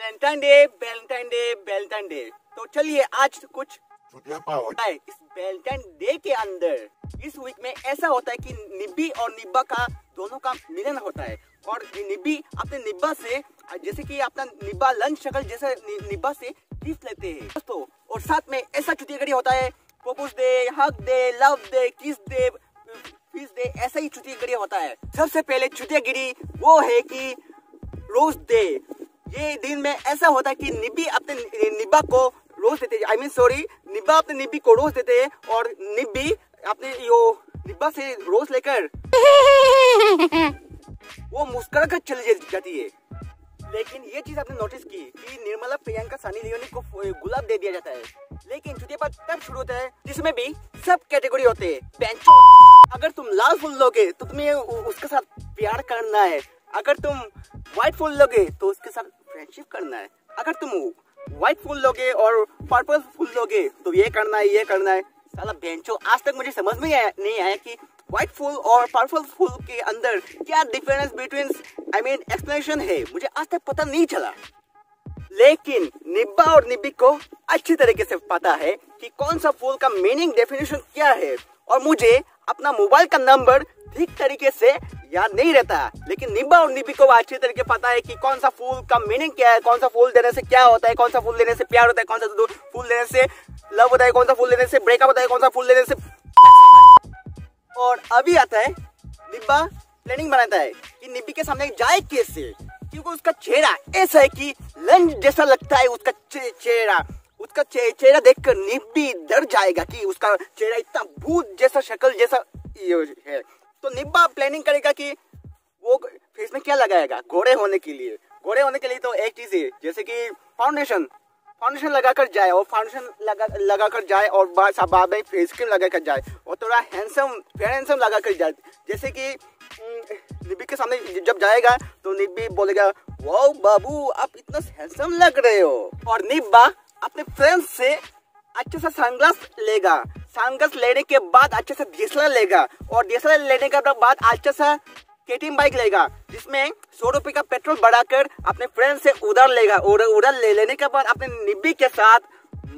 Valentine day. तो चलिए आज कुछ इस वैलेंटाइन डे के अंदर इस वीक में ऐसा होता है कि निब्बी और निब्बा का दोनों का मिलन होता है और निब्बी अपने निब्बा से जैसे कि अपना निब्बा लंच शक्ल जैसे निब्बा से गिफ्ट लेते हैं दोस्तों। और साथ में ऐसा चुतियागड़ी होता है, propose day, hug day, love day, kiss day, fees day, ऐसा ही चुतियागड़ी होता है। सबसे पहले चुतियागड़ी वो है कि रोज डे। ये दिन में ऐसा होता है कि निब्बी अपने निब्बा को रोज देते हैं, निब्बा अपने निब्बी को रोज देते हैं और निब्बी अपने यो निब्बा से रोज लेकर वो मुस्कुरा कर चली जाती है। लेकिन ये चीज आपने नोटिस की कि निर्मला, प्रियंका, सनी लियोनी को गुलाब दे दिया जाता है, लेकिन चुतियापन तब शुरू होता है जिसमें भी सब कैटेगरी होते हैं। अगर तुम लाल फूल लोगे तो तुम्हें उसके साथ प्यार करना है, अगर तुम व्हाइट फूल लोगे तो उसके साथ फ्रेंडशिप करना है, अगर तुम व्हाइट फूल लोगे और पर्पल फूल लोगे तो ये करना है, ये करना है। साला बेंचो, आज तक मुझे समझ में नहीं आया कि व्हाइट फूल और पर्पल फूल के अंदर क्या डिफरेंस बिटवीन एक्सप्लेनेशन है, मुझे आज तक पता नहीं चला। लेकिन निब्बा और निब्बी को अच्छी तरीके से पता है कि कौन सा फूल का मीनिंग डेफिनेशन क्या है और मुझे अपना मोबाइल का नंबर ठीक तरीके से याद नहीं रहता, लेकिन निब्बा और निब्बी को अच्छी तरीके पता है कि कौन सा फूल का मीनिंग क्या है, कौन सा फूल देने से क्या होता है, कौन सा फूल देने से प्यार होता है, कौन सा फूल देने से लव होता है, कौन सा फूल देने से ब्रेकअप होता है, कौन सा फूल देने से। और अभी आता है निब्बा प्लानिंग बनाता है कि निब्बी के सामने जाए कैसे, क्योंकि उसका चेहरा ऐसा है कि लंच जैसा लगता है। उसका चेहरा देखकर निब्बी डर जाएगा कि उसका चेहरा इतना भूत जैसा शक्ल जैसा है। तो निब्बा प्लानिंग करेगा कि वो फेस में क्या लगाएगा गोरे होने के लिए। तो एक चीज है जैसे कि फाउंडेशन लगाकर जाए और बाद में फेस क्रीम लगाकर जाए और थोड़ा हैंडसम लगाकर जाए। जैसे कि निब्बी के सामने जब जाएगा तो निब्बी बोलेगा, वाओ बाबू, आप इतना हैंडसम लग रहे हो। और निब्बा अपने फ्रेंड्स से अच्छे सा सनग्लास लेगा, सनग्लास लेने के बाद अच्छे से डीएसएलआर लेगा और डीएसएलआर लेने के बाद अच्छे सा केटीएम बाइक लेगा जिसमें 100 रुपये का पेट्रोल बढ़ाकर अपने फ्रेंड से उधार लेगा। उधार लेने के बाद अपने निब्बी के साथ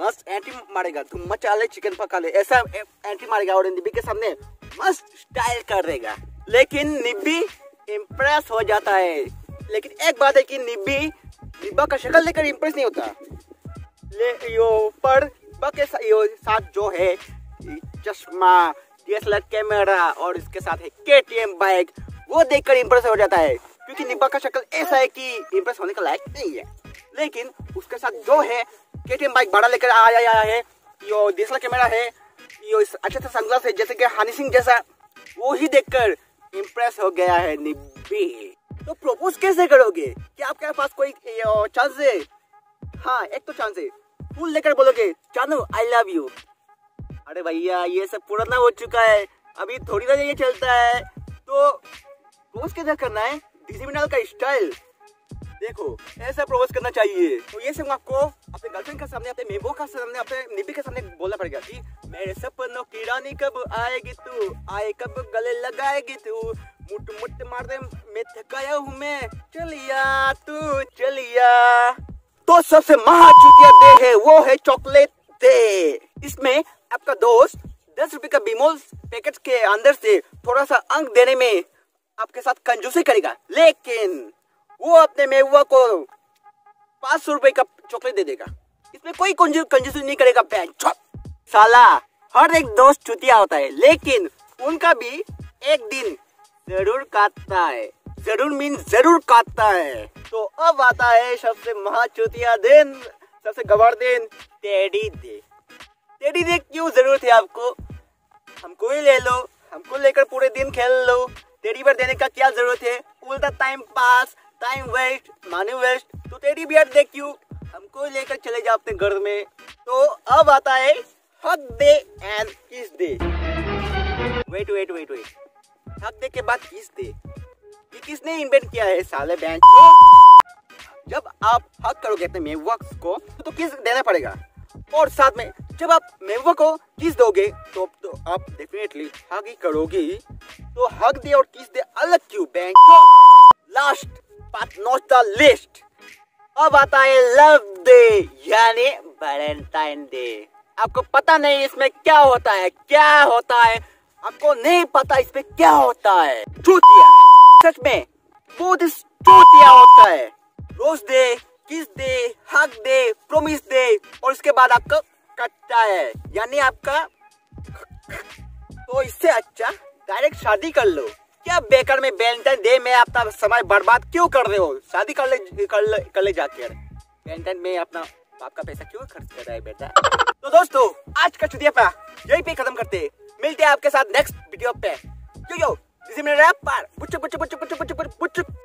मस्त एंट्री मारेगा, तुम मचा ले चिकन पका ले, ऐसा एंट्री मारेगा और निब्बी के सामने मस्त स्टाइल करेगा। लेकिन निब्बी इम्प्रेस हो जाता है, लेकिन एक बात है कि निब्बा का शक्ल लेकर इम्प्रेस नहीं होता, पर के साथ जो है चश्मा, डीएसएलआर कैमरा और इसके साथ है केटीएम बाइक, वो देखकर इम्प्रेस हो जाता है, क्योंकि निब्बा का शक्ल ऐसा है कि इम्प्रेस होने का लायक नहीं है। लेकिन उसके साथ जो है केटीएम बाइक भाड़ा लेकर आया है, यो डीएसएलआर कैमरा है, यो अच्छा सा सनग्लास है जैसे कि हनी सिंह जैसा, वो ही देखकर इम्प्रेस हो गया है निब्बी। तो प्रपोज कैसे करोगे? क्या आपके पास कोई चांस है? हाँ, एक तो चांस है, फूल लेकर बोलोगे, जानू आई लव यू। अरे भैया, ये सब पुराना हो चुका है, अभी थोड़ी देर ये चलता है। तो प्रपोज कैसे करना है? डीजे मृणाल का स्टाइल देखो, ऐसा प्रपोज करना चाहिए। तो ये सब आपको अपने गर्लफ्रेंड के सामने, अपने मेहबूब के सामने, अपने निब्बी के सामने बोलना पड़ेगा कि मेरे सपनों की रानी कब आएगी तू, आए कब गले लगाएगी तू, मुट मुट मार दे मैं थकाया हूँ मैं, चलिया तू चलिया। तो सबसे महा चुतिया डे है वो है चॉकलेट डे। इसमें आपका दोस्त 10 रुपए का बिमोल पैकेट के अंदर से थोड़ा सा अंक देने में आपके साथ कंजूसी करेगा, लेकिन वो अपने मेहुआ को 500 रुपए का चॉकलेट दे देगा। इसमें कोई कंजूसी नहीं करेगा। साला हर एक दोस्त चुतिया होता है, लेकिन उनका भी एक दिन जरूर काटता है, जरूर मीन्स जरूर काटता है। तो अब आता है सबसे महाचुतिया दिन, सबसे गवार दिन, टेडी डे। टेडी डे क्यों जरूरत है आपको? हमको ही ले लो, हमको लेकर पूरे दिन खेल लो, टेडी बियर देने का क्या जरूरत है? उल्टा time pass, time waste, money waste. तो टेडी बियर दे क्यों? हमको ही लेकर चले जाओ अपने घर में। तो अब आता है hug day and kiss day. Wait, hug day के बाद किस डे? ये किसने इन्वेंट किया है साले बेंचो? जब आप हक करोगे अपने मेहुआ को तो किस देना पड़ेगा, और साथ में जब आप मेहुआ को किस दोगे तो आप डेफिनेटली हक ही करोगी। तो हक दे और किस दे अलग क्यों बेंचो? Last but not the list, अब आता है लव डे यानी वैलेंटाइन डे। आपको पता नहीं इसमें क्या होता है, आपको नहीं पता इसमें क्या होता है। सच में बहुत चूतिया होता है। Rose day, kiss day, hug day, promise day और इसके बाद आपका कच्चा है यानी आपका। तो इससे अच्छा डायरेक्ट शादी कर लो। क्या बेकार में वैलेंटाइन डे में अपना समय बर्बाद क्यों कर रहे हो? शादी कर ले जाकर वैलेंटाइन में अपना बाप का पैसा क्यों खर्च कर रहा है बेटा। तो दोस्तों आज का चुतियापा यही पे खत्म करते हैं। मिलते हैं आपके साथ नेक्स्ट वीडियो पे। यो यो, इसी में रैप पर पुच पुच पुच पुच पुच पुच।